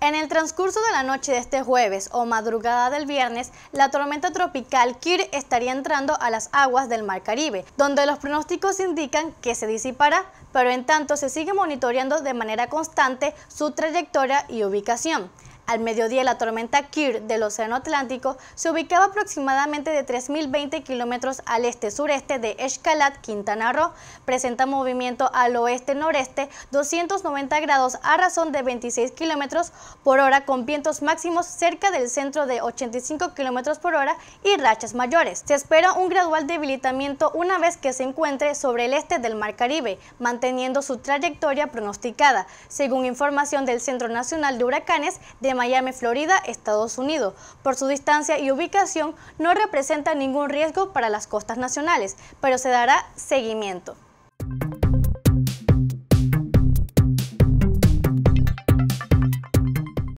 En el transcurso de la noche de este jueves o madrugada del viernes, la tormenta tropical Kirk estaría entrando a las aguas del Mar Caribe, donde los pronósticos indican que se disipará, pero en tanto se sigue monitoreando de manera constante su trayectoria y ubicación. Al mediodía, la tormenta Kirk del Océano Atlántico se ubicaba aproximadamente de 3.020 kilómetros al este-sureste de Escalat, Quintana Roo. Presenta movimiento al oeste-noreste 290 grados a razón de 26 kilómetros por hora, con vientos máximos cerca del centro de 85 kilómetros por hora y rachas mayores. Se espera un gradual debilitamiento una vez que se encuentre sobre el este del Mar Caribe, manteniendo su trayectoria pronosticada, según información del Centro Nacional de Huracanes de Miami, Florida, Estados Unidos. Por su distancia y ubicación no representa ningún riesgo para las costas nacionales, pero se dará seguimiento.